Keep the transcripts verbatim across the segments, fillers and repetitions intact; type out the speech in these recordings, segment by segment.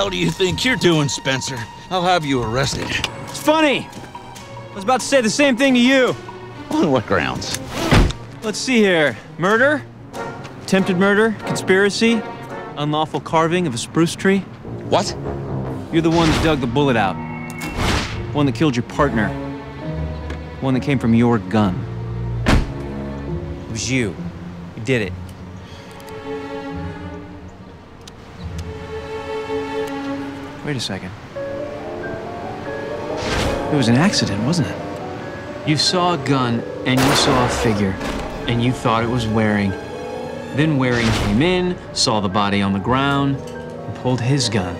hell do you think you're doing, Spencer? I'll have you arrested. It's funny. I was about to say the same thing to you. On what grounds? Let's see here. Murder, attempted murder, conspiracy, unlawful carving of a spruce tree. What? You're the one that dug the bullet out. One that killed your partner. One that came from your gun. It was you. You did it. Wait a second. It was an accident, wasn't it? You saw a gun, and you saw a figure, and you thought it was Waring. Then Waring came in, saw the body on the ground, and pulled his gun.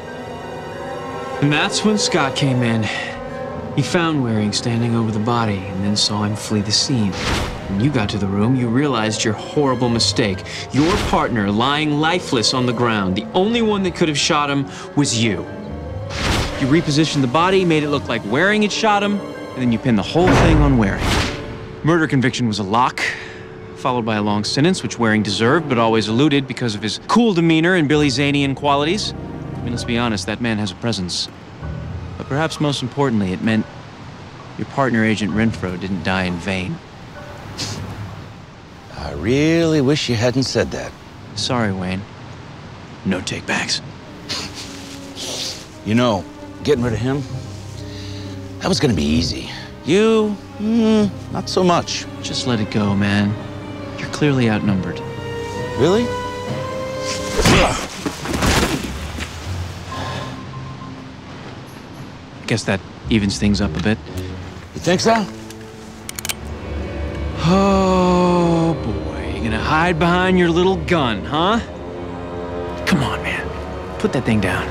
And that's when Scott came in. He found Waring standing over the body, and then saw him flee the scene. When you got to the room, you realized your horrible mistake. Your partner lying lifeless on the ground. The only one that could have shot him was you. You repositioned the body, made it look like Waring had shot him, and then you pinned the whole thing on Waring. Murder conviction was a lock, followed by a long sentence, which Waring deserved, but always eluded because of his cool demeanor and Billy Zanian qualities. I mean, let's be honest, that man has a presence. But perhaps most importantly, it meant your partner, Agent Renfro, didn't die in vain. I really wish you hadn't said that. Sorry, Wayne. No take-backs. You know, getting rid of him, that was gonna be easy. You, mm, not so much. Just let it go, man. You're clearly outnumbered. Really? I guess that evens things up a bit. You think so? Oh, boy, you're gonna hide behind your little gun, huh? Come on, man. Put that thing down.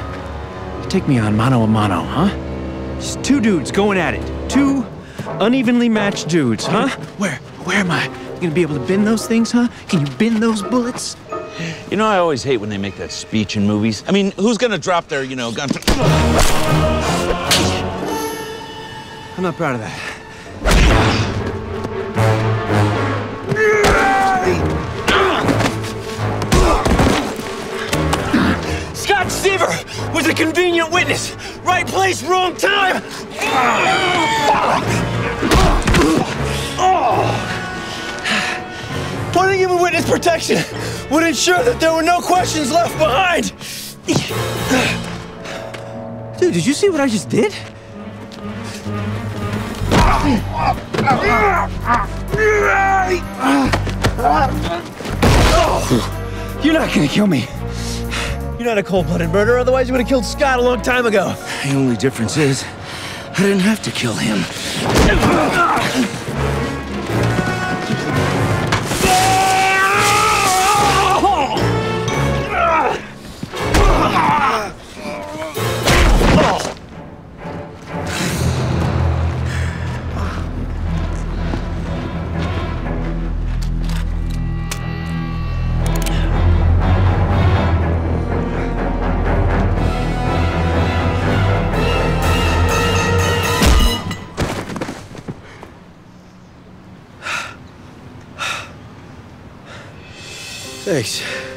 Take me on mano a mano, huh? Just two dudes going at it. Two unevenly matched dudes, huh? Where, where am I? You gonna be able to bend those things, huh? Can you bend those bullets? You know, I always hate when they make that speech in movies. I mean, who's gonna drop their, you know, gun? I'm not proud of that. Scott Seaver was a convenient witness. Right place, wrong time. Putting him in witness protection would ensure that there were no questions left behind. Dude, did you see what I just did? Oh, you're not gonna kill me. You're not a cold-blooded murderer, otherwise you would have killed Scott a long time ago. The only difference is, I didn't have to kill him. Thanks.